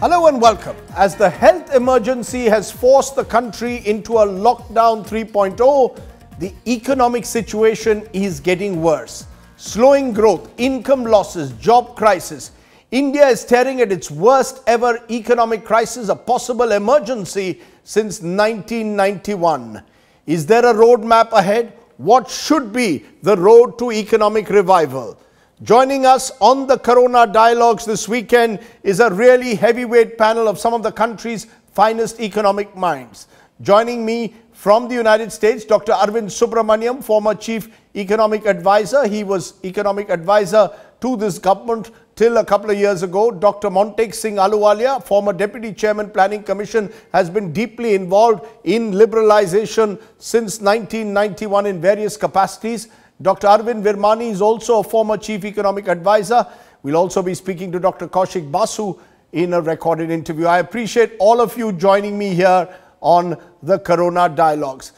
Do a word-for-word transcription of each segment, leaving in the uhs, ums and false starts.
Hello and welcome. As the health emergency has forced the country into a lockdown three point oh, the economic situation is getting worse. Slowing growth, income losses, job crisis. India is staring at its worst ever economic crisis, a possible emergency since nineteen ninety-one. Is there a roadmap ahead? What should be the road to economic revival? Joining us on the Corona Dialogues this weekend is a really heavyweight panel of some of the country's finest economic minds. Joining me from the United States, Doctor Arvind Subramanian, former Chief Economic Advisor. He was Economic Advisor to this government till a couple of years ago. Doctor Montek Singh Ahluwalia, former Deputy Chairman, Planning Commission, has been deeply involved in liberalization since nineteen ninety-one in various capacities. Doctor Arvind Virmani is also a former Chief Economic Advisor. We'll also be speaking to Doctor Kaushik Basu in a recorded interview. I appreciate all of you joining me here on the Corona Dialogues.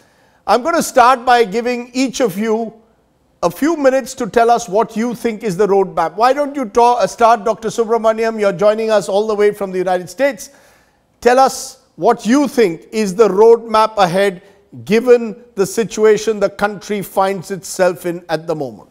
I'm going to start by giving each of you a few minutes to tell us what you think is the roadmap. Why don't you start, Doctor Subramanian? You're joining us all the way from the United States. Tell us what you think is the roadmap ahead, given the situation the country finds itself in at the moment.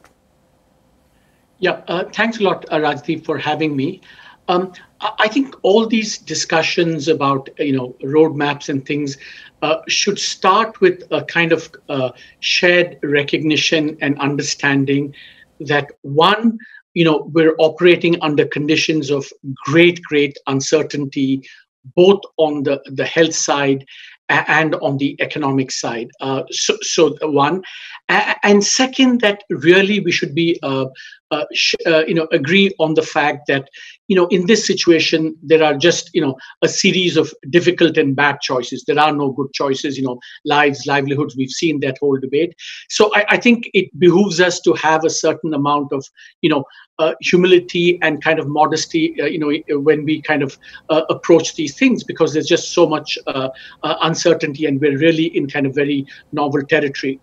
Yeah, uh, thanks a lot, uh, Rajdeep, for having me. Um, I think all these discussions about, you know, roadmaps and things uh, should start with a kind of uh, shared recognition and understanding that, one, you know, we're operating under conditions of great, great uncertainty, both on the, the health side and on the economic side. Uh, so, so one, and second, that really we should be, uh, uh, sh uh, you know, agree on the fact that, you know, in this situation there are just, you know, a series of difficult and bad choices. There are no good choices. You know, lives, livelihoods. We've seen that whole debate. So I, I think it behooves us to have a certain amount of, you know, uh, humility and kind of modesty, Uh, you know, when we kind of uh, approach these things, because there's just so much uh, uh, uncertainty, and we're really in kind of very novel territory.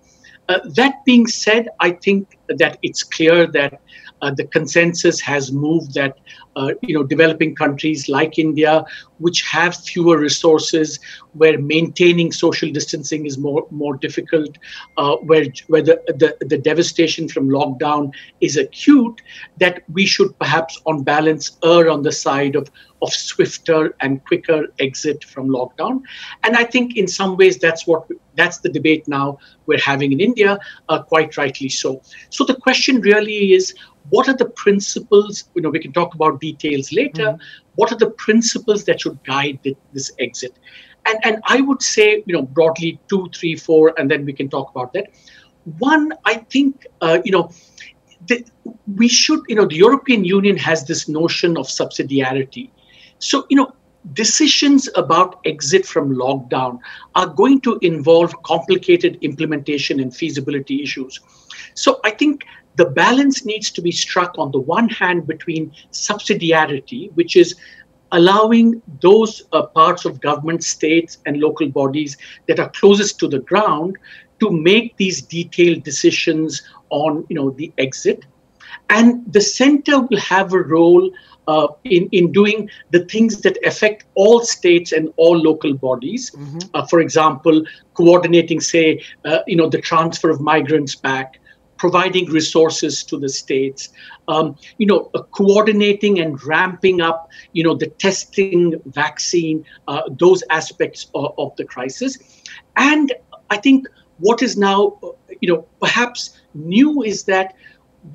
Uh, that being said, I think that it's clear that uh, the consensus has moved that, uh, you know, developing countries like India, which have fewer resources, where maintaining social distancing is more more difficult, uh, where where the, the the devastation from lockdown is acute, that we should perhaps, on balance, err on the side of of swifter and quicker exit from lockdown. And I think in some ways that's what that's the debate now we're having in India, uh, quite rightly so. So the question really is, what are the principles? You know, we can talk about details later. Mm-hmm. What are the principles that should guide the, this exit? And and I would say, you know, broadly two, three, four, and then we can talk about that. One, I think, uh, you know, the, we should, you know, the European Union has this notion of subsidiarity. So, you know, decisions about exit from lockdown are going to involve complicated implementation and feasibility issues. So I think the balance needs to be struck on the one hand between subsidiarity, which is allowing those uh, parts of government, states, and local bodies that are closest to the ground to make these detailed decisions on, you know, the exit. And the center will have a role Uh, in, in doing the things that affect all states and all local bodies. Mm-hmm. Uh, for example, coordinating, say, uh, you know, the transfer of migrants back, providing resources to the states, um, you know, uh, coordinating and ramping up, you know, the testing, vaccine, uh, those aspects of, of the crisis. And I think what is now, you know, perhaps new is that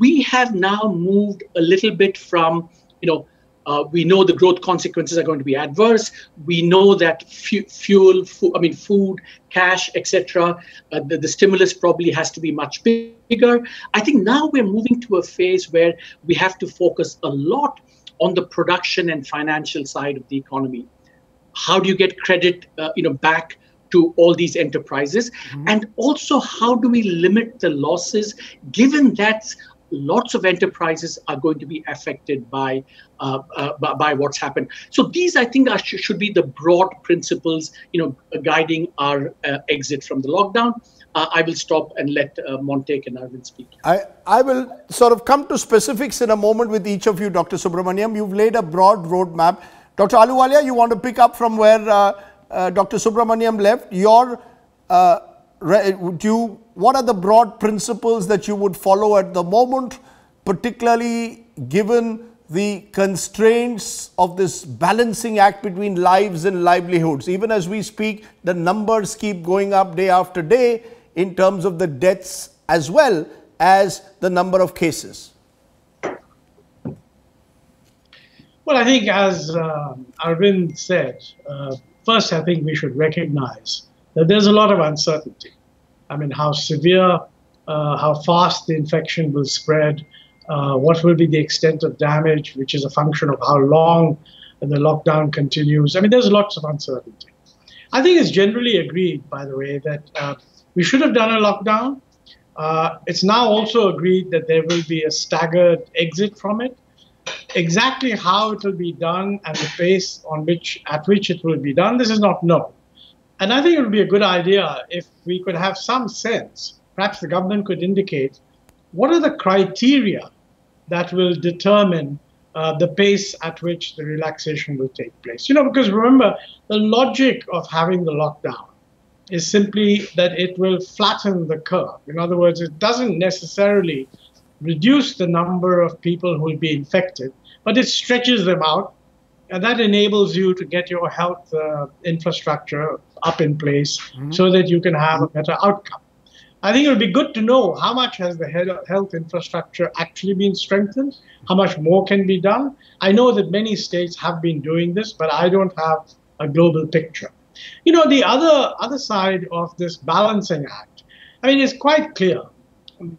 we have now moved a little bit from, you know, uh, we know the growth consequences are going to be adverse. We know that fu fuel, fu I mean, food, cash, et cetera. Uh, the, the stimulus probably has to be much bigger. I think now we're moving to a phase where we have to focus a lot on the production and financial side of the economy. How do you get credit, uh, you know, back to all these enterprises? Mm-hmm. And also, how do we limit the losses, given that's lots of enterprises are going to be affected by uh, uh, by, by what's happened. So these, I think, are, should, should be the broad principles, you know, uh, guiding our uh, exit from the lockdown. Uh, I will stop and let uh, Montek and Arvind speak. I, I will sort of come to specifics in a moment with each of you, Doctor Subramanian. You've laid a broad roadmap. Doctor Ahluwalia, you want to pick up from where uh, uh, Doctor Subramanian left. Your, uh, do you, what are the broad principles that you would follow at the moment, particularly given the constraints of this balancing act between lives and livelihoods? Even as we speak, the numbers keep going up day after day in terms of the deaths as well as the number of cases. Well, I think as uh, Arvind said, uh, first I think we should recognize that there's a lot of uncertainty. I mean, how severe, uh, how fast the infection will spread, Uh, what will be the extent of damage, which is a function of how long the lockdown continues. I mean, there's lots of uncertainty. I think it's generally agreed, by the way, that uh, we should have done a lockdown. Uh, it's now also agreed that there will be a staggered exit from it. Exactly how it will be done and the pace on which, at which it will be done, this is not known. And I think it would be a good idea if we could have some sense, perhaps the government could indicate, what are the criteria that will determine uh, the pace at which the relaxation will take place. You know, because remember, the logic of having the lockdown is simply that it will flatten the curve. In other words, it doesn't necessarily reduce the number of people who will be infected, but it stretches them out, and that enables you to get your health uh, infrastructure up in place mm-hmm. so that you can have a better outcome. I think it would be good to know how much has the health infrastructure actually been strengthened, how much more can be done. I know that many states have been doing this, but I don't have a global picture. You know, the other, other side of this balancing act, I mean, it's quite clear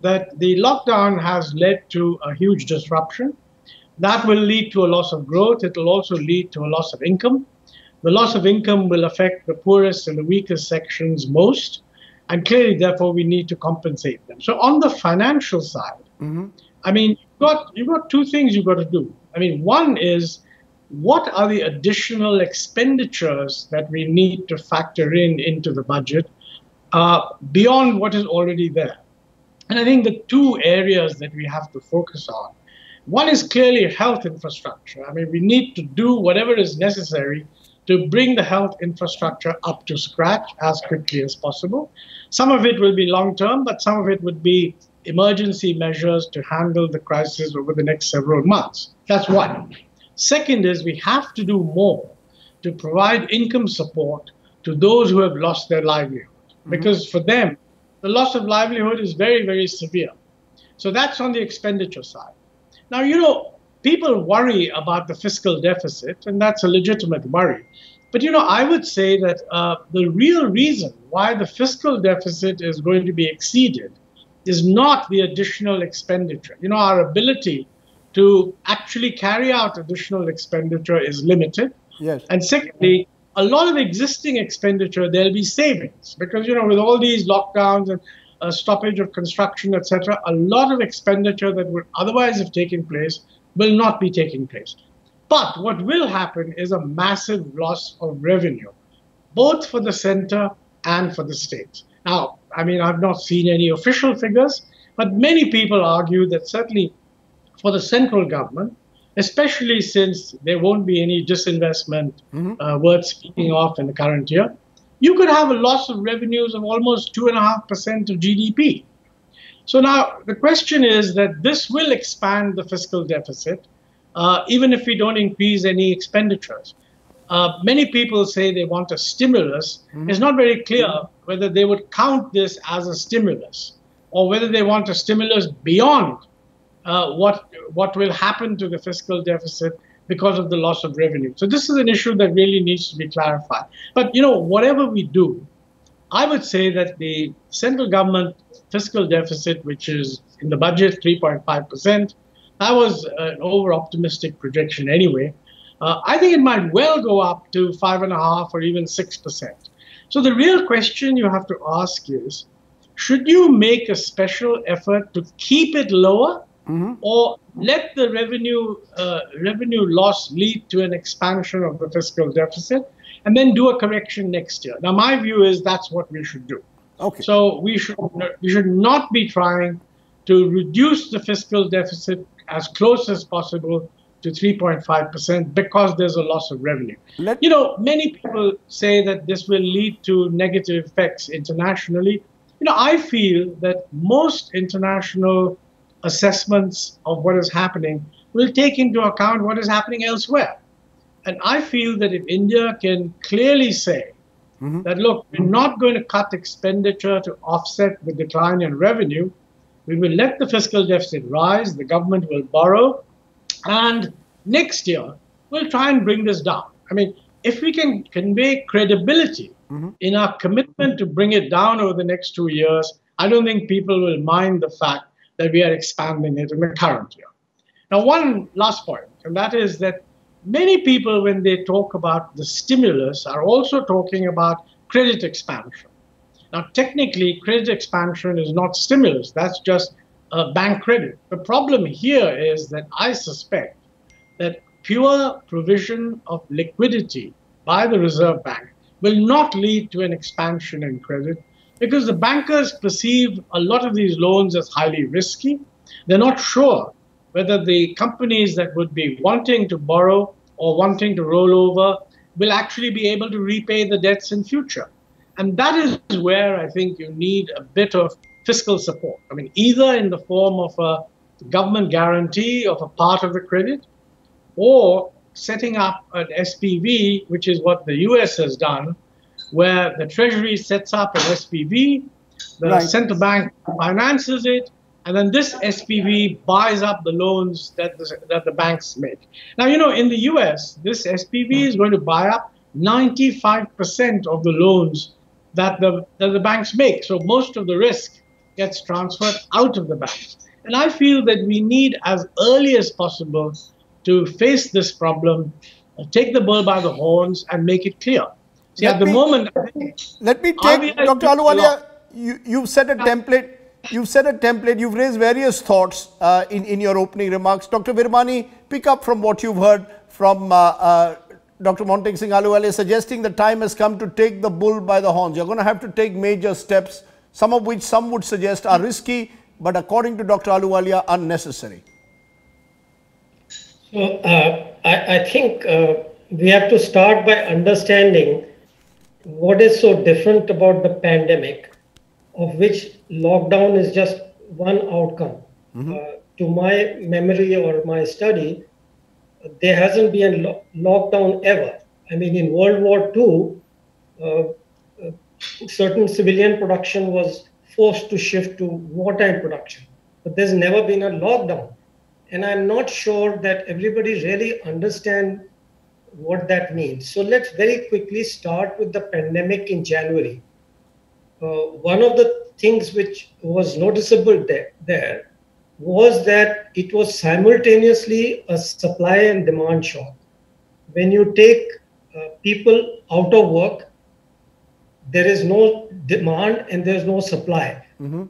that the lockdown has led to a huge disruption. That will lead to a loss of growth. It will also lead to a loss of income. The loss of income will affect the poorest and the weakest sections most. And clearly, therefore, we need to compensate them. So on the financial side, mm-hmm. I mean, you've got, you've got two things you've got to do. I mean, one is, what are the additional expenditures that we need to factor in into the budget uh, beyond what is already there? And I think the two areas that we have to focus on, one is clearly health infrastructure. I mean, we need to do whatever is necessary to bring the health infrastructure up to scratch as quickly as possible. Some of it will be long-term, but some of it would be emergency measures to handle the crisis over the next several months. That's one. Second is we have to do more to provide income support to those who have lost their livelihood. Mm-hmm. Because for them, the loss of livelihood is very, very severe. So that's on the expenditure side. Now, you know, people worry about the fiscal deficit, and that's a legitimate worry. But, you know, I would say that uh, the real reason why the fiscal deficit is going to be exceeded is not the additional expenditure. You know, our ability to actually carry out additional expenditure is limited. Yes. And secondly, a lot of existing expenditure, there'll be savings. Because, you know, with all these lockdowns and uh, stoppage of construction, et cetera, a lot of expenditure that would otherwise have taken place will not be taking place. But what will happen is a massive loss of revenue, both for the center and for the states. Now, I mean, I've not seen any official figures, but many people argue that certainly for the central government, especially since there won't be any disinvestment mm-hmm. uh, worth speaking of in the current year, you could have a loss of revenues of almost two and a half percent of G D P. So now the question is that this will expand the fiscal deficit, uh, even if we don't increase any expenditures. Uh, many people say they want a stimulus. Mm-hmm. It's not very clear whether they would count this as a stimulus or whether they want a stimulus beyond uh, what, what will happen to the fiscal deficit because of the loss of revenue. So this is an issue that really needs to be clarified. But, you know, whatever we do, I would say that the central government fiscal deficit, which is in the budget three point five percent, that was an over-optimistic projection anyway. Uh, I think it might well go up to five and a half or even six percent. So the real question you have to ask is, should you make a special effort to keep it lower, mm-hmm. or let the revenue uh, revenue loss lead to an expansion of the fiscal deficit, and then do a correction next year? Now, my view is that's what we should do. Okay. So we should, we should not be trying to reduce the fiscal deficit as close as possible to three point five percent because there's a loss of revenue. Let you know, many people say that this will lead to negative effects internationally. You know, I feel that most international assessments of what is happening will take into account what is happening elsewhere. And I feel that if India can clearly say mm-hmm. that, look, we're not going to cut expenditure to offset the decline in revenue, we will let the fiscal deficit rise, the government will borrow, and next year we'll try and bring this down. I mean, if we can convey credibility mm-hmm. in our commitment to bring it down over the next two years, I don't think people will mind the fact that we are expanding it in the current year. Now, one last point, and that is that many people, when they talk about the stimulus, are also talking about credit expansion. Now, technically, credit expansion is not stimulus. That's just uh, bank credit. The problem here is that I suspect that pure provision of liquidity by the Reserve Bank will not lead to an expansion in credit, because the bankers perceive a lot of these loans as highly risky. They're not sure whether the companies that would be wanting to borrow or wanting to roll over will actually be able to repay the debts in future. And that is where I think you need a bit of fiscal support. I mean, either in the form of a government guarantee of a part of the credit, or setting up an S P V, which is what the U S has done, where the Treasury sets up an S P V, the right. central bank finances it, and then this S P V buys up the loans that the, that the banks make. Now, you know, in the U S, this S P V is going to buy up ninety-five percent of the loans that the, that the banks make. So most of the risk gets transferred out of the banks. And I feel that we need, as early as possible, to face this problem, take the bull by the horns, and make it clear. See, let at the me, moment, I think... Let me take, Doctor Ahluwalia, you, you've set a template. You've set a template, you've raised various thoughts uh, in, in your opening remarks. Doctor Virmani, pick up from what you've heard from uh, uh, Doctor Montek Singh Ahluwalia, suggesting the time has come to take the bull by the horns. You're going to have to take major steps, some of which some would suggest are risky, but according to Doctor Ahluwalia, unnecessary. So, uh, I, I think uh, we have to start by understanding what is so different about the pandemic, of which lockdown is just one outcome. Mm-hmm. uh, to my memory or my study, there hasn't been a lo lockdown ever. I mean, in World War Two, uh, uh, certain civilian production was forced to shift to wartime production, but there's never been a lockdown. And I'm not sure that everybody really understands what that means. So let's very quickly start with the pandemic in January. Uh, one of the things which was noticeable there, there was that it was simultaneously a supply and demand shock. When you take uh, people out of work, there is no demand and there is no supply. Mm-hmm.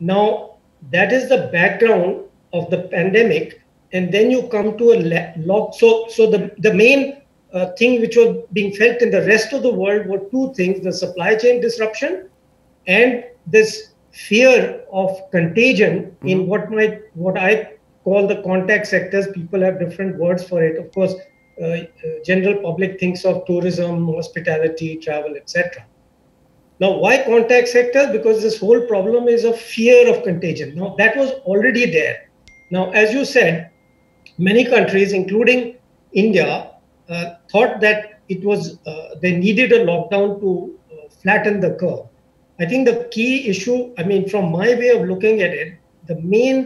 Now, that is the background of the pandemic, and then you come to a lock. So, so the, the main Uh, thing which was being felt in the rest of the world were two things: the supply chain disruption and this fear of contagion mm-hmm. in what might what I call the contact sectors. People have different words for it. Of course, uh, uh, general public thinks of tourism, hospitality, travel, et cetera. Now, why contact sector? Because this whole problem is a fear of contagion. Now, that was already there. Now, as you said, many countries, including India, Uh, thought that it was uh, they needed a lockdown to uh, flatten the curve. I think the key issue, I mean, from my way of looking at it, the main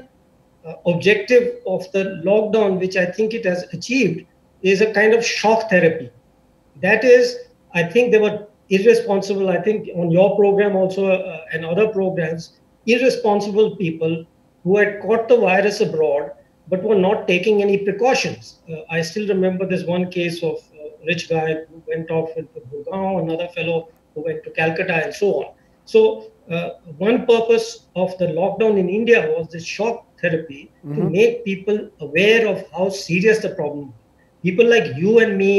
uh, objective of the lockdown, which I think it has achieved, is a kind of shock therapy. That is, I think they were irresponsible. I think on your program also uh, and other programs, irresponsible people who had caught the virus abroad but were not taking any precautions. Uh, I still remember this one case of a rich guy who went off into Gurgaon, another fellow who went to Calcutta, and so on. So uh, one purpose of the lockdown in India was this shock therapy mm-hmm. to make people aware of how serious the problem was. People like you and me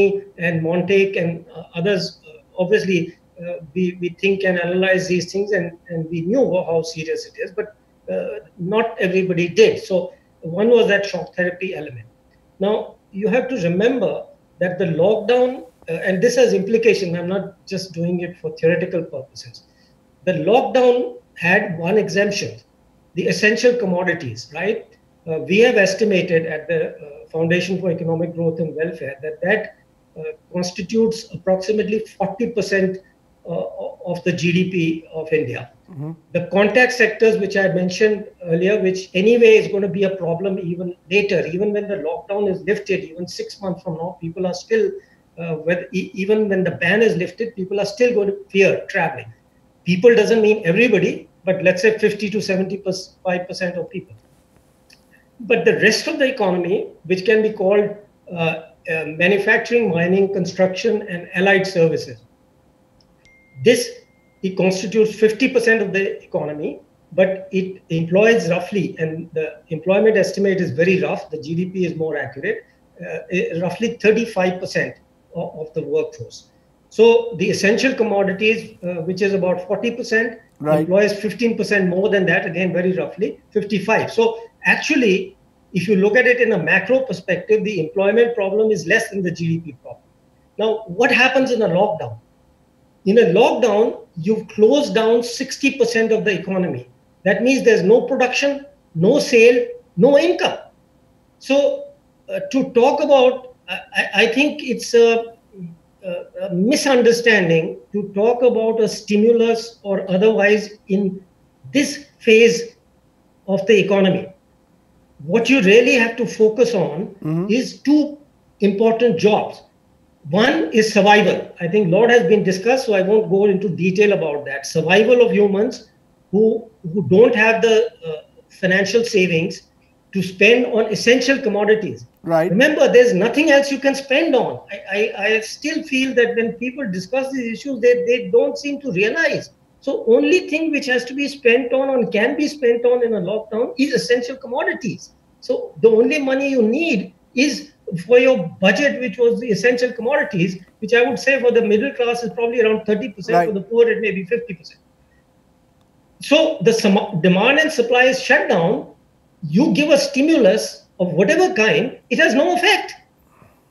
and Montek and uh, others, uh, obviously, uh, we, we think and analyze these things, and, and we knew how serious it is, but uh, not everybody did. So one was that shock therapy element. Now, you have to remember that the lockdown, uh, and this has implication, I'm not just doing it for theoretical purposes. The lockdown had one exemption, the essential commodities, right? Uh, we have estimated at the uh, Foundation for Economic Growth and Welfare that that uh, constitutes approximately forty percent uh, of the G D P of India. Mm-hmm. The contact sectors, which I mentioned earlier, which anyway is going to be a problem even later, even when the lockdown is lifted, even six months from now, people are still, uh, with, e even when the ban is lifted, people are still going to fear traveling. People doesn't mean everybody, but let's say fifty to seventy-five percent of people. But the rest of the economy, which can be called uh, uh, manufacturing, mining, construction, and allied services, this it constitutes fifty percent of the economy, but it employs roughly, and the employment estimate is very rough, the G D P is more accurate, uh, roughly thirty-five percent of, of the workforce. So the essential commodities, uh, which is about forty percent, right, employs fifteen percent more than that, again, very roughly, fifty-five. So actually, if you look at it in a macro perspective, the employment problem is less than the G D P problem. Now, what happens in a lockdown? In a lockdown, you've closed down sixty percent of the economy. That means there's no production, no sale, no income. So uh, to talk about, I, I think it's a, a misunderstanding to talk about a stimulus or otherwise in this phase of the economy. What you really have to focus on mm-hmm. is two important jobs. One is survival. I think a lot has been discussed, so I won't go into detail about that. Survival of humans who, who don't have the uh, financial savings to spend on essential commodities. Right. Remember, there's nothing else you can spend on. I, I, I still feel that when people discuss these issues, they, they don't seem to realize. So only thing which has to be spent on and can be spent on in a lockdown is essential commodities. So the only money you need is for your budget, which was the essential commodities, which I would say for the middle class is probably around thirty percent, right. For the poor it may be fifty percent. So the demand and supply is shut down, you give a stimulus of whatever kind, it has no effect.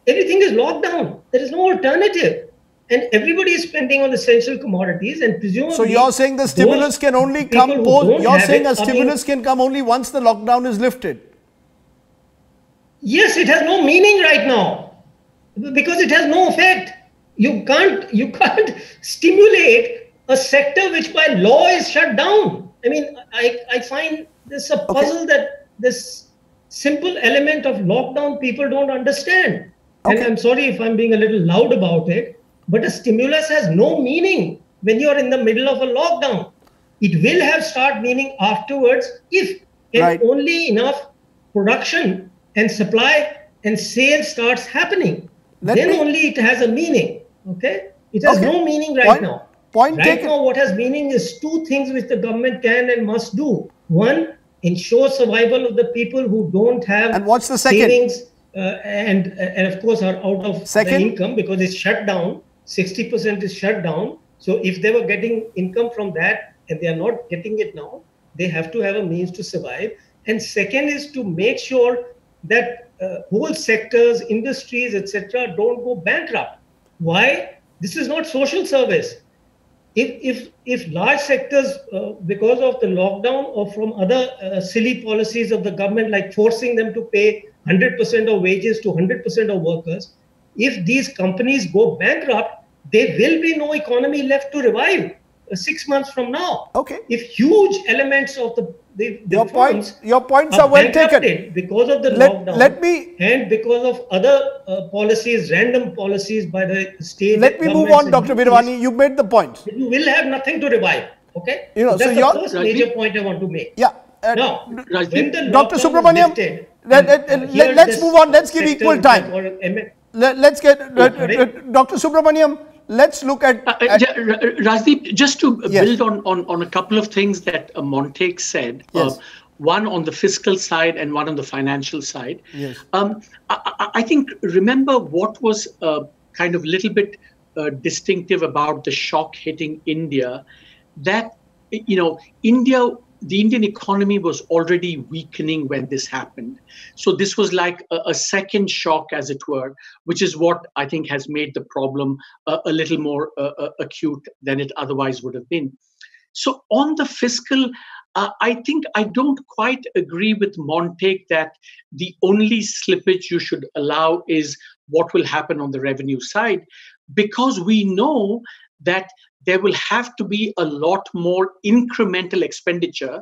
Everything is locked down, there is no alternative. And everybody is spending on essential commodities and presumably... So you're saying the stimulus can only come both, you're saying a stimulus can come only once the lockdown is lifted. Yes, it has no meaning right now because it has no effect. You can't, you can't stimulate a sector which by law is shut down. I mean, I, I find this a puzzle, okay. That this simple element of lockdown people don't understand. Okay. And I'm sorry if I'm being a little loud about it, but a stimulus has no meaning when you're in the middle of a lockdown. It will have start meaning afterwards if and right. Only enough production and supply and sale starts happening. Let then me... only it has a meaning, okay? It has okay. no meaning right Point. now. Point right taken. Now what has meaning is two things which the government can and must do. One, ensure survival of the people who don't have and what's the second? savings uh, and, and of course are out of second? the income because it's shut down. sixty percent is shut down. So if they were getting income from that and they are not getting it now, they have to have a means to survive. And second is to make sure that uh, whole sectors, industries, et cetera don't go bankrupt. Why? This is not social service. If, if, if large sectors, uh, because of the lockdown or from other uh, silly policies of the government, like forcing them to pay one hundred percent of wages to one hundred percent of workers, if these companies go bankrupt, there will be no economy left to revive uh, six months from now. Okay. If huge elements of the The, the your, points, your points are, are well taken because of the let, lockdown let me, and because of other uh, policies, random policies by the state. Let me move on, Doctor Virmani. You made the point. You will have nothing to revive. Okay. You know, so that's so the first Rajdeep, major point I want to make. Yeah. Uh, now, Rajdeep, Doctor Subramanian, lifted, let, let, uh, let, let's move on. Let's give equal time. Or, um, let, let's get uh, uh, Doctor Subramanian. Let's look at... Uh, at Rajdeep, just to yes. build on, on, on a couple of things that uh, Montek said, yes. uh, one on the fiscal side and one on the financial side. Yes. Um, I, I think, remember what was uh, kind of a little bit uh, distinctive about the shock hitting India, that, you know, India the Indian economy was already weakening when this happened. So this was like a, a second shock, as it were, which is what I think has made the problem a, a little more uh, acute than it otherwise would have been. So on the fiscal, uh, I think I don't quite agree with Montek that the only slippage you should allow is what will happen on the revenue side, because we know that there will have to be a lot more incremental expenditure,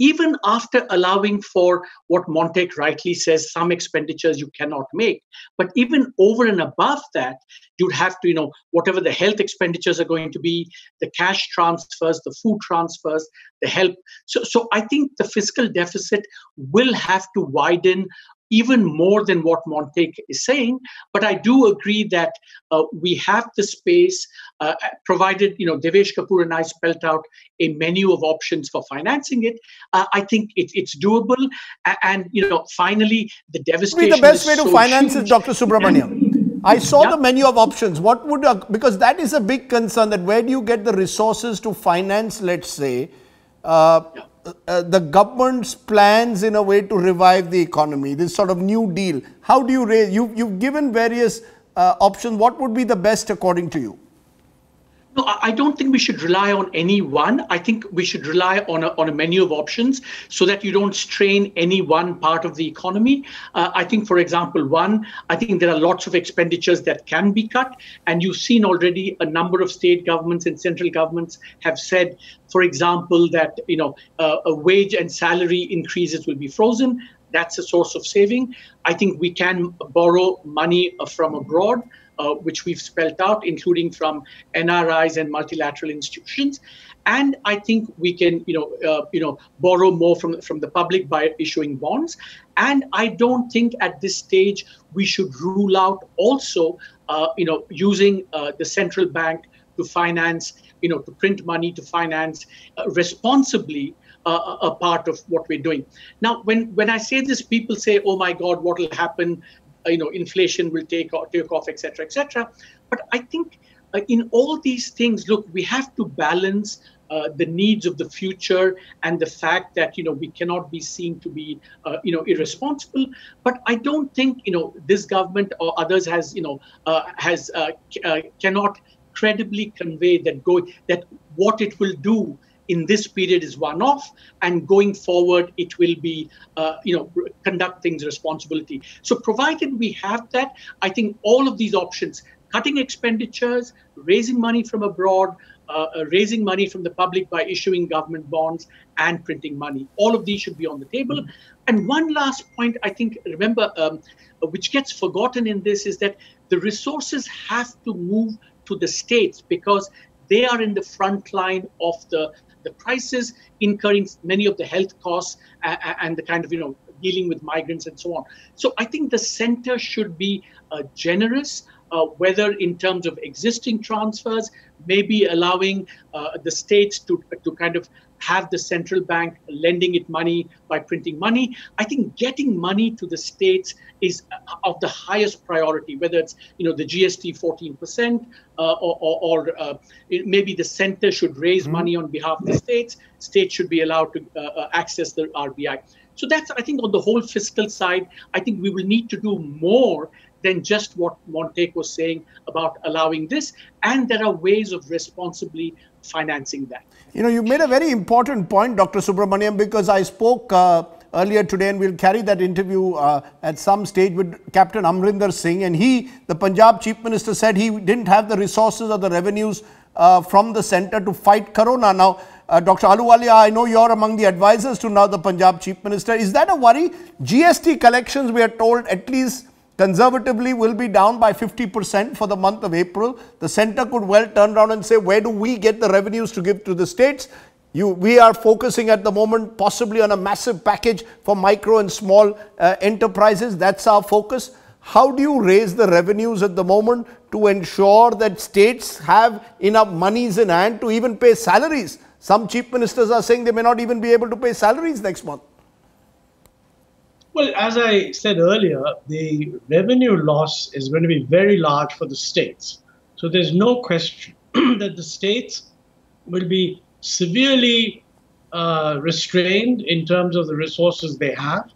even after allowing for what Montek rightly says, some expenditures you cannot make. But even over and above that, you'd have to, you know, whatever the health expenditures are going to be, the cash transfers, the food transfers, the help. So, so I think the fiscal deficit will have to widen even more than what Montek is saying. But I do agree that uh, we have the space, uh, provided, you know, Devesh Kapoor and I spelt out a menu of options for financing it. Uh, I think it, it's doable. And, you know, finally, the devastation. The best way to finance is, Doctor Subramanian, I saw the menu of options. What would, uh, because that is a big concern, that where do you get the resources to finance, let's say, uh, yeah. Uh, the government's plans in a way to revive the economy, this sort of new deal? How do you raise, you, you've given various uh, options. What would be the best according to you? No, I don't think we should rely on any one. I think we should rely on a, on a menu of options so that you don't strain any one part of the economy. Uh, I think, for example, one, I think there are lots of expenditures that can be cut. And you've seen already a number of state governments and central governments have said, for example, that, you know, uh, a wage and salary increases will be frozen. That's a source of saving. I think we can borrow money from abroad, Uh, which we've spelt out, including from N R Is and multilateral institutions. And I think we can, you know, uh, you know, borrow more from, from the public by issuing bonds. And I don't think at this stage we should rule out also, uh, you know, using uh, the central bank to finance, you know, to print money, to finance uh, responsibly Uh, a part of what we're doing. Now, when, when I say this, people say, oh my God, what will happen? Uh, you know, inflation will take, take off, et cetera, et cetera. But I think uh, in all these things, look, we have to balance Uh, the needs of the future and the fact that, you know, we cannot be seen to be, uh, you know, irresponsible. But I don't think, you know, this government or others has, you know, uh, has uh, uh, cannot credibly convey that go that what it will do in this period is one-off, and going forward, it will be, uh, you know, conduct things responsibly. So provided we have that, I think all of these options, cutting expenditures, raising money from abroad, uh, raising money from the public by issuing government bonds and printing money, all of these should be on the table. And one last point, I think, remember, um, which gets forgotten in this is that the resources have to move to the states because they are in the front line of the the crisis, incurring many of the health costs uh, and the kind of, you know, dealing with migrants and so on. So I think the center should be uh, generous, uh, whether in terms of existing transfers, maybe allowing uh, the states to, to kind of have the central bank lending it money by printing money. I think getting money to the states is of the highest priority, whether it's, you know, the G S T fourteen percent uh, or, or uh, it, maybe the center should raise mm-hmm. money on behalf of the states. States should be allowed to uh, access the R B I. So that's, I think, on the whole fiscal side, I think we will need to do more than just what Montek was saying about allowing this. And there are ways of responsibly financing that. You know, you made a very important point, Doctor Subramanian, because I spoke uh, earlier today, and we'll carry that interview uh, at some stage with Captain Amrinder Singh. And he, the Punjab Chief Minister, said he didn't have the resources or the revenues uh, from the centre to fight Corona. Now, Uh, Doctor Ahluwalia, I know you're among the advisors to now the Punjab Chief Minister. Is that a worry? G S T collections, we are told, at least conservatively, will be down by fifty percent for the month of April. The centre could well turn around and say, where do we get the revenues to give to the states? You, we are focusing at the moment possibly on a massive package for micro and small uh, enterprises. That's our focus. How do you raise the revenues at the moment to ensure that states have enough monies in hand to even pay salaries? Some chief ministers are saying they may not even be able to pay salaries next month. Well, as I said earlier, the revenue loss is going to be very large for the states. So there's no question that the states will be severely uh, restrained in terms of the resources they have.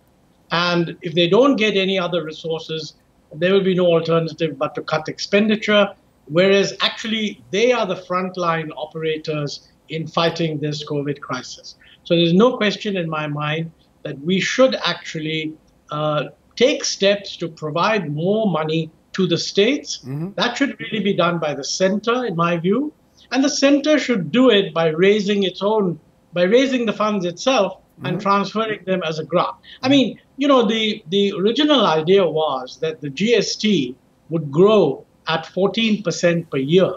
And if they don't get any other resources, there will be no alternative but to cut expenditure, whereas actually they are the frontline operators in fighting this COVID crisis. So there's no question in my mind that we should actually uh, take steps to provide more money to the states. Mm-hmm. That should really be done by the center, in my view. And the center should do it by raising its own, by raising the funds itself mm-hmm. and transferring them as a grant. I mean, you know, the, the original idea was that the G S T would grow at fourteen percent per year.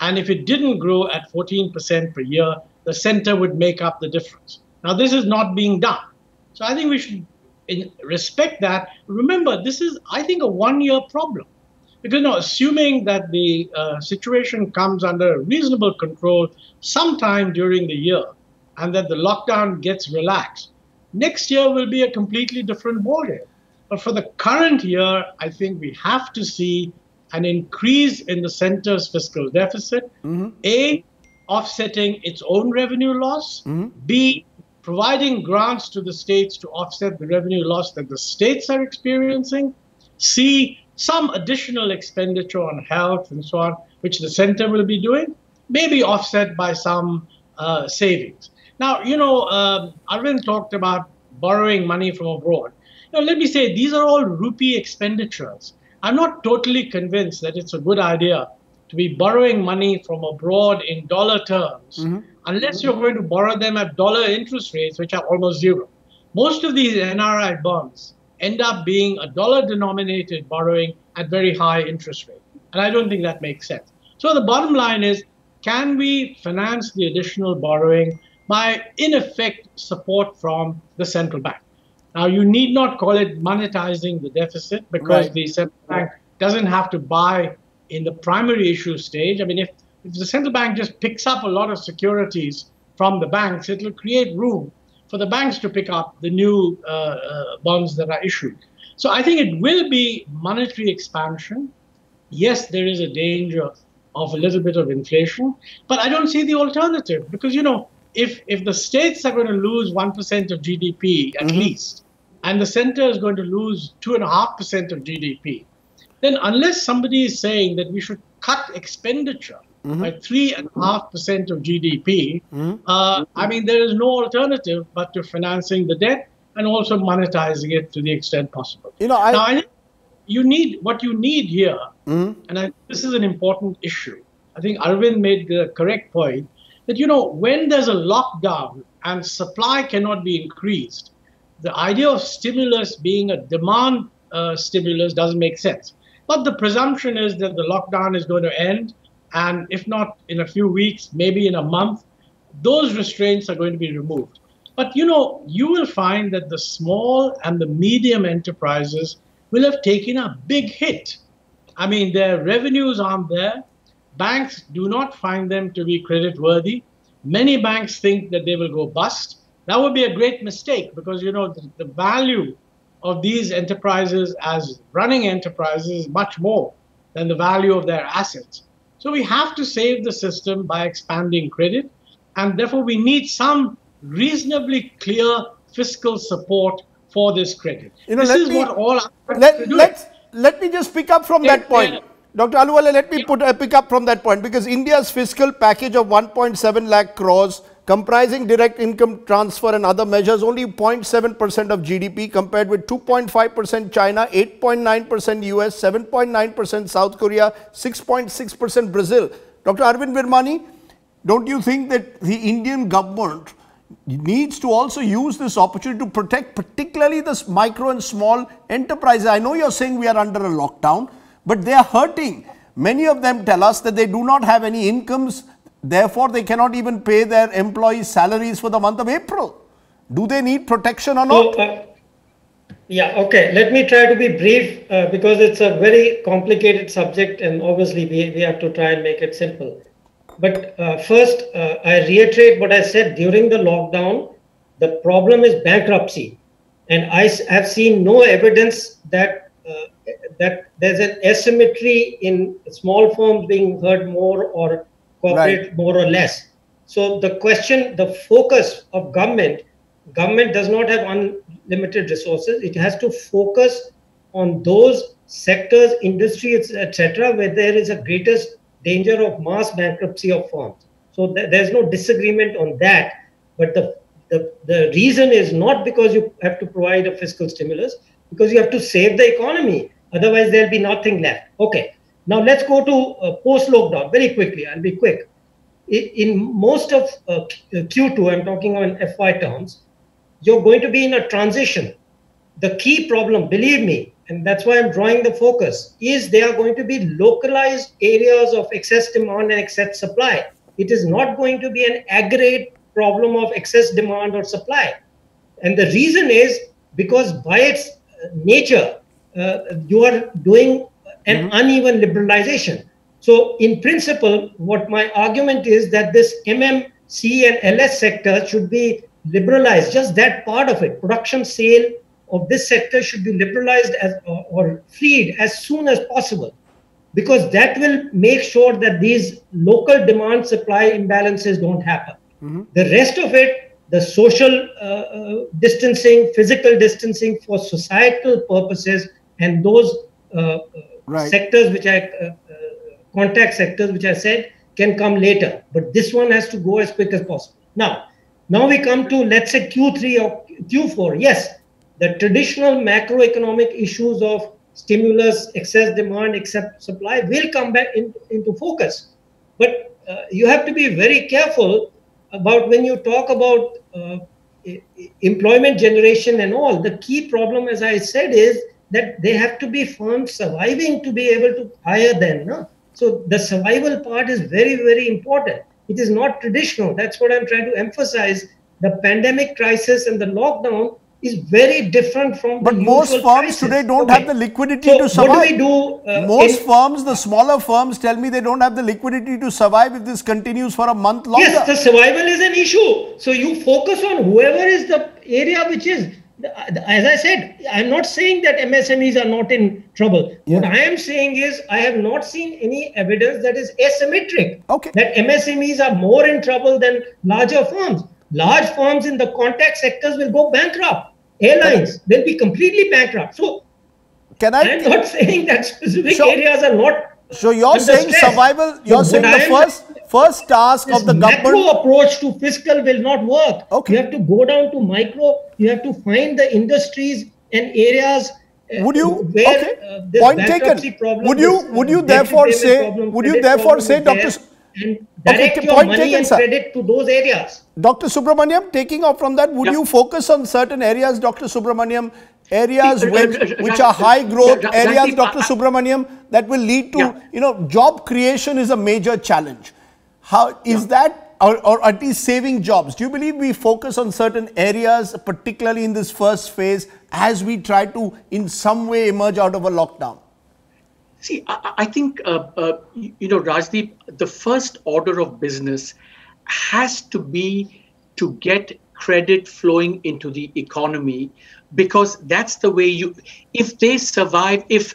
And if it didn't grow at fourteen percent per year, the center would make up the difference. Now, this is not being done. So I think we should in respect that. Remember, this is, I think, a one-year problem. Because you know, assuming that the uh, situation comes under reasonable control sometime during the year and that the lockdown gets relaxed, next year will be a completely different ballgame. But for the current year, I think we have to see an increase in the center's fiscal deficit, mm-hmm. A, offsetting its own revenue loss, mm-hmm. B, providing grants to the states to offset the revenue loss that the states are experiencing, C, some additional expenditure on health and so on, which the center will be doing, maybe offset by some uh, savings. Now, you know, uh, Arvind talked about borrowing money from abroad. Now, let me say, these are all rupee expenditures. I'm not totally convinced that it's a good idea to be borrowing money from abroad in dollar terms, mm-hmm. unless mm-hmm. you're going to borrow them at dollar interest rates, which are almost zero. Most of these N R I bonds end up being a dollar-denominated borrowing at very high interest rate. And I don't think that makes sense. So the bottom line is, can we finance the additional borrowing by, in effect, support from the central bank? Now, you need not call it monetizing the deficit because right. the central bank doesn't have to buy in the primary issue stage. I mean, if, if the central bank just picks up a lot of securities from the banks, it will create room for the banks to pick up the new uh, uh, bonds that are issued. So I think it will be monetary expansion. Yes, there is a danger of a little bit of inflation, but I don't see the alternative because, you know, if, if the states are going to lose one percent of G D P at mm-hmm. least, and the center is going to lose two point five percent of G D P, then unless somebody is saying that we should cut expenditure mm-hmm. by three point five percent of G D P, mm-hmm. uh, I mean, there is no alternative but to financing the debt and also monetizing it to the extent possible. You know, I... Now, I think you need, what you need here, mm-hmm. and I, this is an important issue. I think Arvind made the correct point that, you know, when there's a lockdown and supply cannot be increased, the idea of stimulus being a demand uh, stimulus doesn't make sense. But the presumption is that the lockdown is going to end, and if not in a few weeks, maybe in a month, those restraints are going to be removed. But, you know, you will find that the small and the medium enterprises will have taken a big hit. I mean, their revenues aren't there. Banks do not find them to be creditworthy. Many banks think that they will go bust. That would be a great mistake because, you know, the, the value of these enterprises as running enterprises is much more than the value of their assets. So we have to save the system by expanding credit, and therefore we need some reasonably clear fiscal support for this credit. You know, this is me, what all I let, to do. Let's, let me just pick up from it, that point. It, Doctor Ahluwalia, let me put, uh, pick up from that point, because India's fiscal package of one point seven lakh crores comprising direct income transfer and other measures only zero point seven percent of G D P compared with two point five percent China, eight point nine percent U S, seven point nine percent South Korea, six point six percent Brazil. Doctor Arvind Virmani, don't you think that the Indian government needs to also use this opportunity to protect particularly the micro and small enterprises? I know you're saying we are under a lockdown, but they are hurting. Many of them tell us that they do not have any incomes, therefore they cannot even pay their employees' salaries for the month of April. Do they need protection or not? So, uh, yeah, okay. Let me try to be brief uh, because it's a very complicated subject and obviously we, we have to try and make it simple. But uh, first, uh, I reiterate what I said during the lockdown. The problem is bankruptcy. And I have seen no evidence that uh, that there's an asymmetry in small firms being hurt more or corporate right. more or less. So the question, the focus of government, government does not have unlimited resources. It has to focus on those sectors, industries, et cetera, where there is a greatest danger of mass bankruptcy of firms. So th there's no disagreement on that. But the, the, the reason is not because you have to provide a fiscal stimulus, because you have to save the economy. Otherwise, there'll be nothing left. Okay, now let's go to uh, post-lockdown very quickly. I'll be quick. In most of uh, Q two, I'm talking on F Y terms, you're going to be in a transition. The key problem, believe me, and that's why I'm drawing the focus, is there are going to be localized areas of excess demand and excess supply. It is not going to be an aggregate problem of excess demand or supply. And the reason is because by its nature, uh, you are doing an mm-hmm. uneven liberalization. So in principle, what my argument is that this M M C and L S sector should be liberalized, just that part of it. Production sale of this sector should be liberalized as, or, or freed as soon as possible, because that will make sure that these local demand supply imbalances don't happen. Mm-hmm. The rest of it, the social uh, uh, distancing, physical distancing for societal purposes, and those uh, right. sectors which I uh, contact sectors, which I said, can come later. But this one has to go as quick as possible. Now, now we come to, let's say, Q three or Q four. Yes, the traditional macroeconomic issues of stimulus, excess demand, excess supply will come back in, into focus. But uh, you have to be very careful about when you talk about uh, employment generation and all. The key problem, as I said, is that they have to be firms surviving to be able to hire them. No? So the survival part is very, very important. It is not traditional. That's what I'm trying to emphasize. The pandemic crisis and the lockdown is very different from but the most firms crisis. Today don't okay. have the liquidity so to survive. What do we do? Uh, most in, firms, the smaller firms, tell me they don't have the liquidity to survive if this continues for a month longer. Yes, the survival is an issue. So you focus on whoever is the area which is. As I said, I'm not saying that M S M Es are not in trouble. Yeah. What I am saying is I have not seen any evidence that is asymmetric, okay. that M S M Es are more in trouble than larger firms. Large firms in the contact sectors will go bankrupt. Airlines, okay. they'll be completely bankrupt. So Can I I'm not saying that specific so, areas are not... So you're saying stress. survival, you're so saying the first... First task this of the government. Macro approach to fiscal will not work. Okay. You have to go down to micro. You have to find the industries and areas. Uh, would you? Where, okay. Uh, this Point taken. Would you? Is, uh, would you therefore say? Would you therefore say, Doctor? And direct okay, your point money taken, and sir. credit to those areas. Doctor Subramanian, taking off from that, would yeah. you focus on certain areas, Doctor Subramanian, areas See, which, uh, which uh, are high growth uh, areas, uh, Doctor Subramanian, that will lead to yeah. you know job creation is a major challenge. How is yeah. that, or, or at least saving jobs? Do you believe we focus on certain areas, particularly in this first phase, as we try to in some way emerge out of a lockdown? See, I, I think, uh, uh, you know, Rajdeep, the first order of business has to be to get credit flowing into the economy, because that's the way you, if they survive, if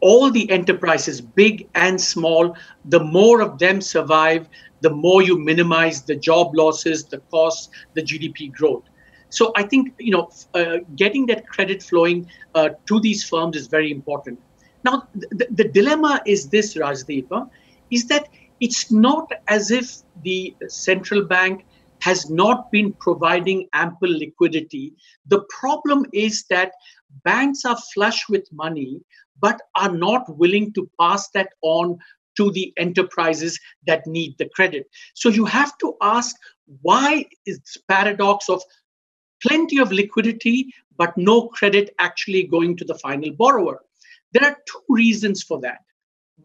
all the enterprises, big and small, the more of them survive, the more you minimize the job losses, the costs, the G D P growth. So I think, you know, uh, getting that credit flowing uh, to these firms is very important. Now, th the dilemma is this, Rajdeep, huh? is that it's not as if the central bank has not been providing ample liquidity. The problem is that banks are flush with money, but are not willing to pass that on to the enterprises that need the credit. So you have to ask, why is this paradox of plenty of liquidity, but no credit actually going to the final borrower? There are two reasons for that.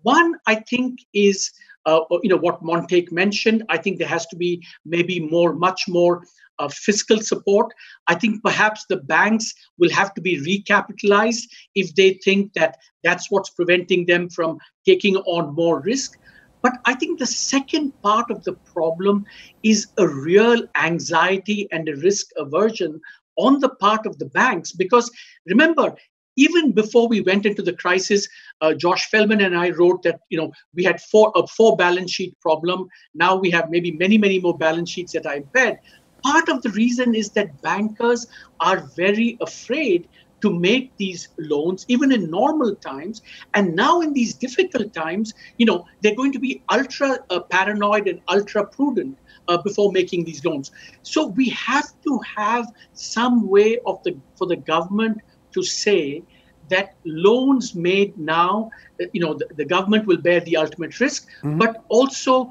One, I think, is uh, you know what Montek mentioned. I think there has to be maybe more, much more uh, fiscal support. I think perhaps the banks will have to be recapitalized if they think that that's what's preventing them from taking on more risk. But I think the second part of the problem is a real anxiety and a risk aversion on the part of the banks, because remember, even before we went into the crisis, uh, Josh Felman and I wrote that, you know, we had four, a four balance sheet problem. Now we have maybe many, many more balance sheets that are impaired. Part of the reason is that bankers are very afraid to make these loans, even in normal times. And now in these difficult times, you know, they're going to be ultra uh, paranoid and ultra prudent uh, before making these loans. So we have to have some way of the for the government to say that loans made now, you know, the, the government will bear the ultimate risk, mm-hmm. but also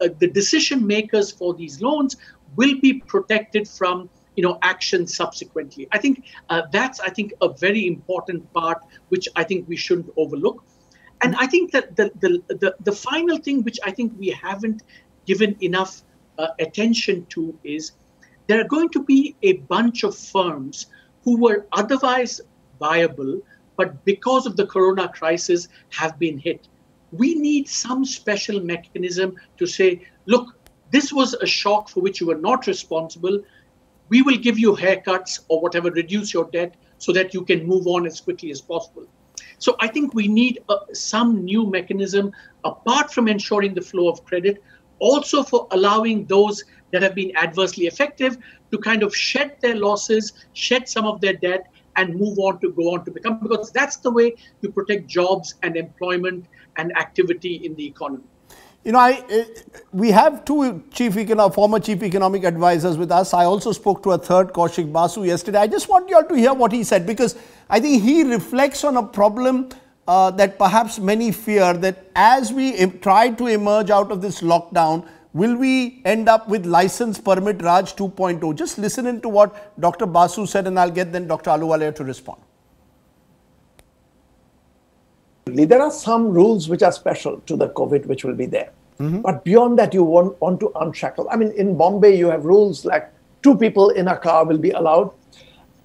uh, the decision makers for these loans will be protected from, you know, action subsequently. I think uh, that's, I think, a very important part, which I think we shouldn't overlook. And I think that the the the, the final thing, which I think we haven't given enough uh, attention to, is there are going to be a bunch of firms who were otherwise viable, but because of the corona crisis have been hit. We need some special mechanism to say, look, this was a shock for which you were not responsible. We will give you haircuts or whatever, reduce your debt so that you can move on as quickly as possible. So I think we need uh, some new mechanism, apart from ensuring the flow of credit, also for allowing those that have been adversely affected to kind of shed their losses, shed some of their debt, and move on to go on to become, because that's the way you protect jobs and employment and activity in the economy. You know, I, uh, we have two chief econo- former chief economic advisors with us. I also spoke to a third, Kaushik Basu, yesterday. I just want you all to hear what he said, because I think he reflects on a problem uh, that perhaps many fear, that as we try to emerge out of this lockdown, will we end up with license permit Raj two point oh? Just listen into what Doctor Basu said, and I'll get then Doctor Ahluwalia to respond. There are some rules which are special to the COVID, which will be there. Mm-hmm. But beyond that, you want, want to unshackle. I mean, in Bombay, you have rules like two people in a car will be allowed.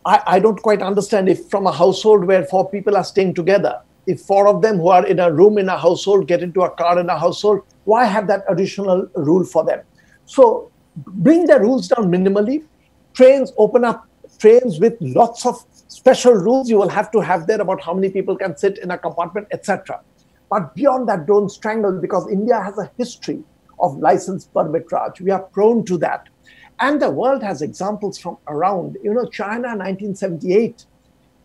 I, I don't quite understand if from a household where four people are staying together, if four of them who are in a room in a household get into a car in a household, why have that additional rule for them? So bring the rules down minimally. Trains, open up trains with lots of special rules you will have to have there about how many people can sit in a compartment, et cetera. But beyond that, don't strangle, because India has a history of license perbitrage. We are prone to that. And the world has examples from around. You know, China, nineteen seventy-eight,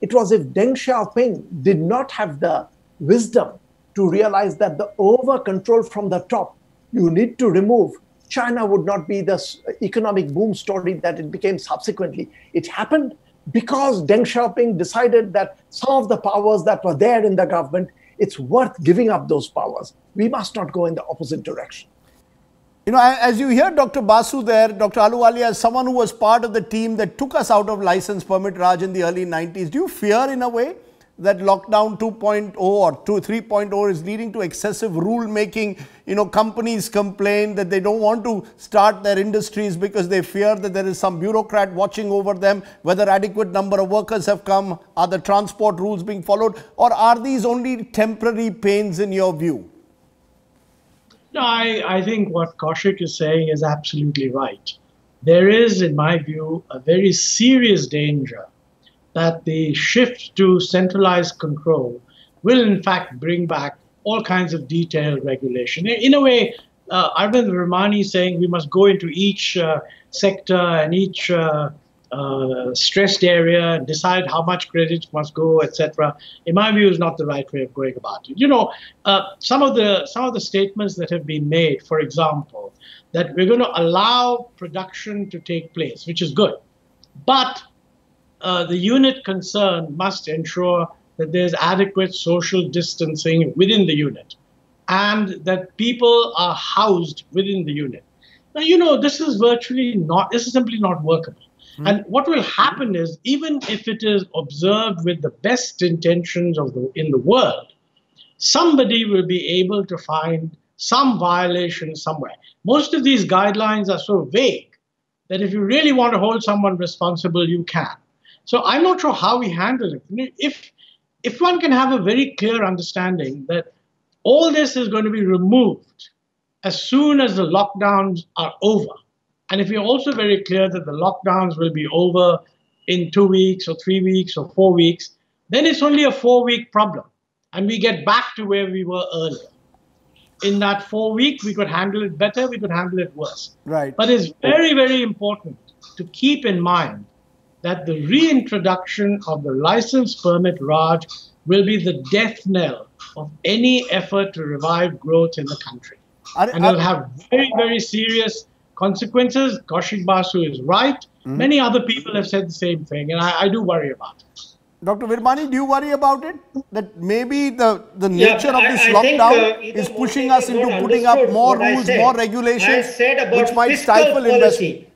it was if Deng Xiaoping did not have the wisdom to realize that the over-control from the top you need to remove, China would not be the economic boom story that it became subsequently. It happened because Deng Xiaoping decided that some of the powers that were there in the government, it's worth giving up those powers. We must not go in the opposite direction. You know, as you hear Doctor Basu there, Doctor Ahluwalia, as someone who was part of the team that took us out of license permit Raj in the early nineties, do you fear in a way that lockdown two point oh or three point oh is leading to excessive rule making? You know, companies complain that they don't want to start their industries because they fear that there is some bureaucrat watching over them, whether adequate number of workers have come, are the transport rules being followed, or are these only temporary pains in your view? No, I, I think what Kaushik is saying is absolutely right. There is, in my view, a very serious danger that the shift to centralized control will in fact bring back all kinds of detailed regulation. In a way, uh, Arvind Virmani saying we must go into each uh, sector and each uh, uh, stressed area, decide how much credit must go, et cetera, in my view, is not the right way of going about it. You know, uh, some of the some of the statements that have been made, for example, that we're going to allow production to take place, which is good, but Uh, the unit concerned must ensure that there's adequate social distancing within the unit and that people are housed within the unit. Now, you know, this is virtually not, this is simply not workable. Mm-hmm. And what will happen is, even if it is observed with the best intentions of the, in the world, somebody will be able to find some violation somewhere. Most of these guidelines are so vague that if you really want to hold someone responsible, you can. So I'm not sure how we handle it. If, if one can have a very clear understanding that all this is going to be removed as soon as the lockdowns are over, and if we're also very clear that the lockdowns will be over in two weeks or three weeks or four weeks, then it's only a four-week problem. And we get back to where we were earlier. In that four weeks, we could handle it better, we could handle it worse. Right. But it's very, very important to keep in mind that the reintroduction of the license permit Raj will be the death knell of any effort to revive growth in the country. I, and it will have very, very serious consequences. Kaushik Basu is right. Mm-hmm. Many other people have said the same thing, and I, I do worry about it. Doctor Virmani, do you worry about it? That maybe the, the nature yeah, of this I, I lockdown think, uh, is pushing us into putting up more rules, more regulations, said about which might stifle policy. Industry.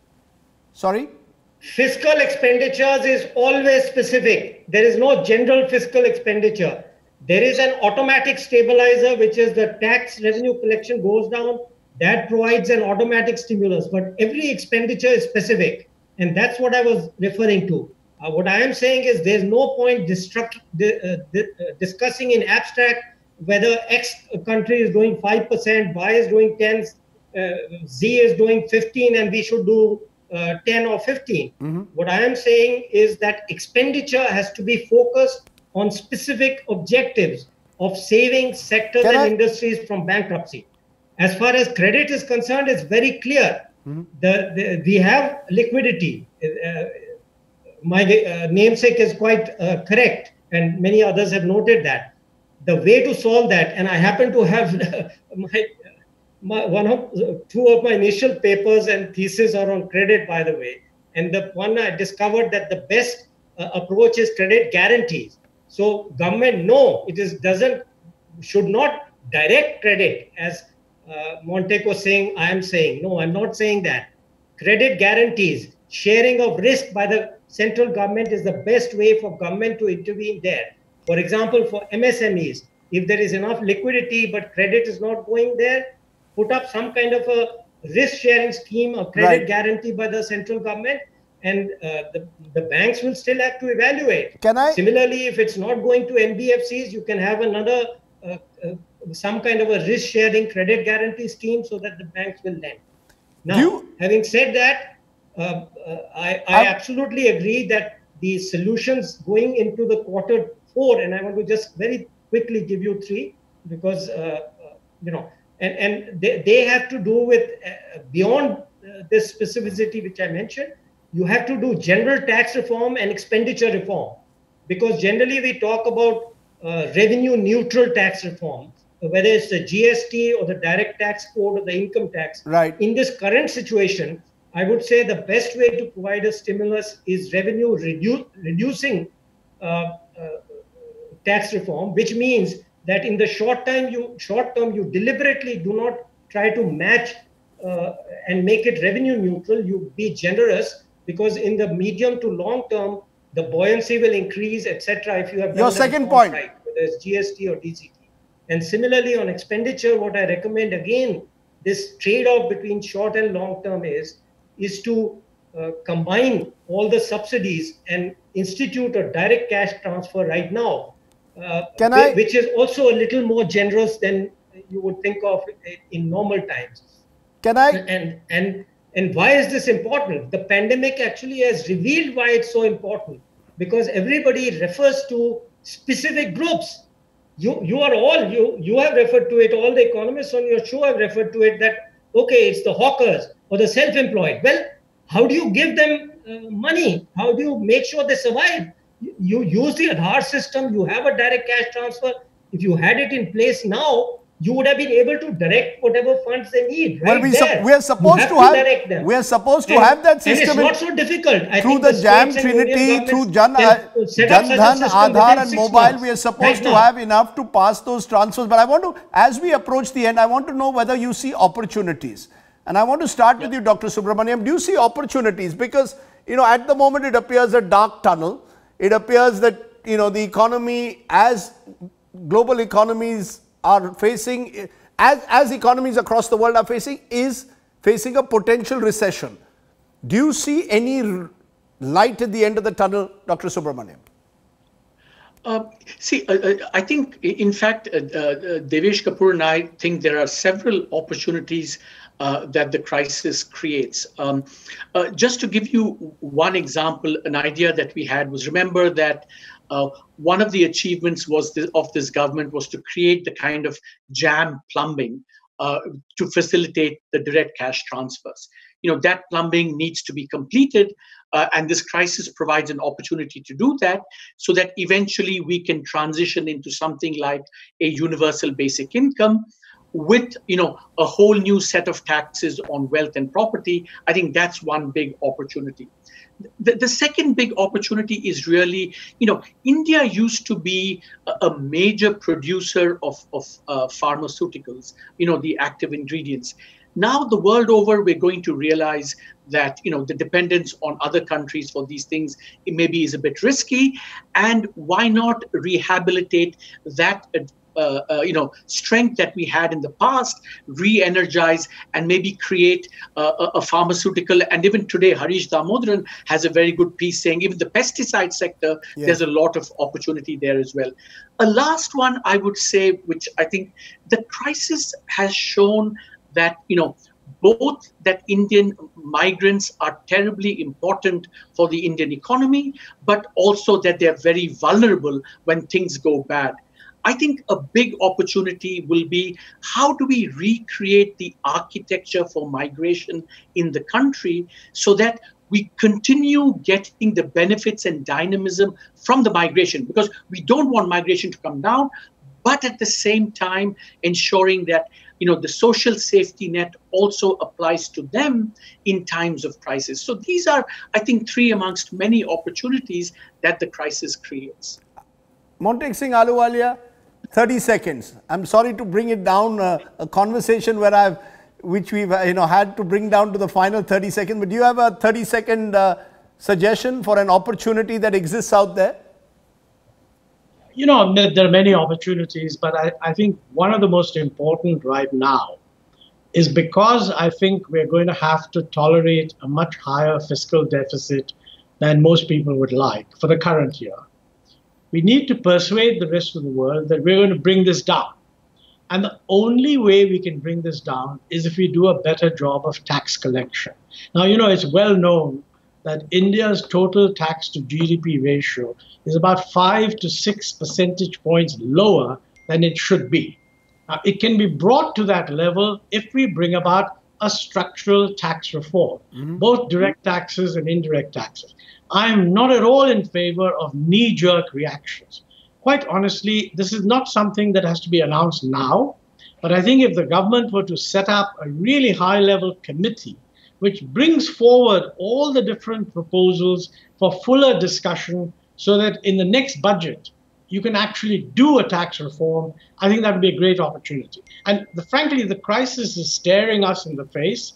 Sorry? Fiscal expenditures is always specific. There is no general fiscal expenditure. There is an automatic stabilizer, which is the tax revenue collection goes down. That provides an automatic stimulus. But every expenditure is specific. And that's what I was referring to. Uh, what I am saying is there's no point destruct, uh, discussing in abstract whether X country is doing five percent, Y is doing ten, uh, Z is doing fifteen, and we should do uh, ten or fifteen. Mm-hmm. What I am saying is that expenditure has to be focused on specific objectives of saving sectors Can and I... industries from bankruptcy. As far as credit is concerned, it's very clear. Mm-hmm. the, the, we have liquidity. Uh, My uh, namesake is quite uh, correct, and many others have noted that. The way to solve that, and I happen to have my, my one of two of my initial papers and theses are on credit, by the way. And the one I discovered that the best uh, approach is credit guarantees. So government, no, it is doesn't should not direct credit, as uh, Montek was saying. I am saying no, I'm not saying that. Credit guarantees, sharing of risk by the central government is the best way for government to intervene there. For example, for M S M Es, if there is enough liquidity but credit is not going there, put up some kind of a risk-sharing scheme or credit right. guarantee by the central government, and uh, the, the banks will still have to evaluate. Can I? Similarly, if it's not going to N B F Cs, you can have another, uh, uh, some kind of a risk-sharing credit guarantee scheme so that the banks will lend. Now, you... having said that, Uh, uh, I, I absolutely agree that the solutions going into the quarter four, and I want to just very quickly give you three because, uh, uh, you know, and, and they, they have to do with uh, beyond uh, this specificity which I mentioned. You have to do general tax reform and expenditure reform, because generally we talk about uh, revenue neutral tax reform, whether it's the G S T or the direct tax code or the income tax. Right. In this current situation, I would say the best way to provide a stimulus is revenue redu reducing uh, uh, tax reform, which means that in the short time, you short term, you deliberately do not try to match uh, and make it revenue neutral. You be generous, because in the medium to long term, the buoyancy will increase, et cetera. If you have your second point, right, whether it's G S T or D C T, and similarly on expenditure, what I recommend again, this trade-off between short and long term is. is to uh, combine all the subsidies and institute a direct cash transfer right now, uh, Can I... which is also a little more generous than you would think of in normal times. Can I? And, and, and why is this important? The pandemic actually has revealed why it's so important, because everybody refers to specific groups. You, you are all, you, you have referred to it, all the economists on your show have referred to it that, okay, it's the hawkers, or the self-employed. Well, how do you give them uh, money? How do you make sure they survive? You, you use the Aadhaar system, you have a direct cash transfer. If you had it in place now, you would have been able to direct whatever funds they need. Right well, we, there. we are supposed have to, have, to them. We are supposed to and, have that system. And it's not so difficult. I through think the, the Jam Trinity, through Jan, Jan Dhan, Aadhaar and mobile, months. we are supposed right to have enough to pass those transfers. But I want to, as we approach the end, I want to know whether you see opportunities. And I want to start yeah. with you, Doctor Subramanian. Do you see opportunities? Because, you know, at the moment it appears a dark tunnel. It appears that, you know, the economy, as global economies are facing, as, as economies across the world are facing, is facing a potential recession. Do you see any light at the end of the tunnel, Doctor Subramanian? Uh, see, uh, uh, I think, in fact, uh, uh, Devesh Kapoor and I think there are several opportunities Uh, that the crisis creates. Um, uh, just to give you one example, an idea that we had was, remember that Uh, one of the achievements was this, of this government was to create the kind of jam plumbing uh, to facilitate the direct cash transfers. You know, that plumbing needs to be completed, uh, and this crisis provides an opportunity to do that, so that eventually we can transition into something like a universal basic income with, you know, a whole new set of taxes on wealth and property. I think that's one big opportunity. The, the second big opportunity is really, you know, India used to be a, a major producer of, of uh, pharmaceuticals, you know, the active ingredients. Now, the world over, we're going to realize that, you know, the dependence on other countries for these things, it maybe is a bit risky. And why not rehabilitate that, uh, uh, you know, strength that we had in the past, re-energize and maybe create uh, a, a pharmaceutical. And even today, Harish Damodaran has a very good piece saying even the pesticide sector, yeah. There's a lot of opportunity there as well. A last one, I would say, which I think the crisis has shown that, you know, both that Indian migrants are terribly important for the Indian economy, but also that they're very vulnerable when things go bad. I think a big opportunity will be, how do we recreate the architecture for migration in the country so that we continue getting the benefits and dynamism from the migration, because we don't want migration to come down, but at the same time ensuring that, you know, the social safety net also applies to them in times of crisis. So these are, I think, three amongst many opportunities that the crisis creates. Montek Singh Ahluwalia, thirty seconds. I'm sorry to bring it down, uh, a conversation where I've, which we've, you know, had to bring down to the final thirty seconds. But do you have a thirty second uh, suggestion for an opportunity that exists out there? You know, there are many opportunities, but I, I think one of the most important right now is, because I think we're going to have to tolerate a much higher fiscal deficit than most people would like for the current year. We need to persuade the rest of the world that we're going to bring this down. And the only way we can bring this down is if we do a better job of tax collection. Now, you know, it's well known that India's total tax to G D P ratio is about five to six percentage points lower than it should be. Now, it can be brought to that level if we bring about a structural tax reform, mm-hmm. both direct taxes and indirect taxes. I am not at all in favor of knee-jerk reactions. Quite honestly, this is not something that has to be announced now, but I think if the government were to set up a really high-level committee which brings forward all the different proposals for fuller discussion, so that in the next budget, you can actually do a tax reform, I think that would be a great opportunity. And the, frankly, the crisis is staring us in the face.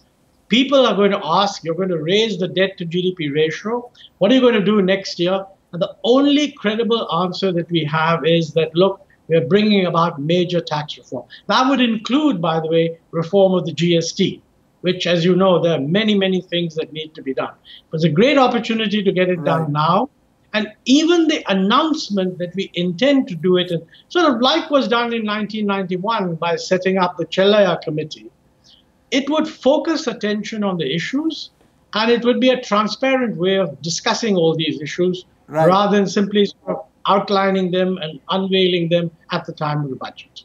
People are going to ask, you're going to raise the debt to G D P ratio. What are you going to do next year? And the only credible answer that we have is that, look, we're bringing about major tax reform. That would include, by the way, reform of the G S T. Which, as you know, there are many, many things that need to be done. But it's a great opportunity to get it right. done now. And even the announcement that we intend to do it, and sort of like was done in nineteen ninety-one by setting up the Chelliah Committee, it would focus attention on the issues, and it would be a transparent way of discussing all these issues, right. rather than simply sort of outlining them and unveiling them at the time of the budget.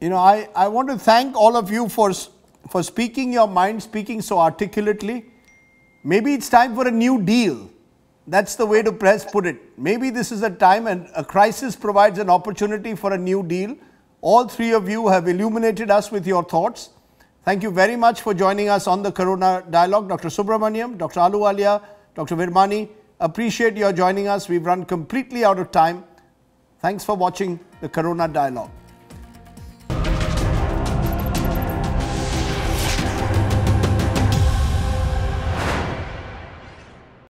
You know, I, I want to thank all of you for... for speaking your mind, speaking so articulately. Maybe it's time for a new deal. That's the way to press put it. Maybe this is a time, and a crisis provides an opportunity for a new deal. All three of you have illuminated us with your thoughts. Thank you very much for joining us on the Corona Dialogue. Doctor Subramanian, Doctor Ahluwalia, Doctor Virmani, appreciate your joining us. We've run completely out of time. Thanks for watching the Corona Dialogue.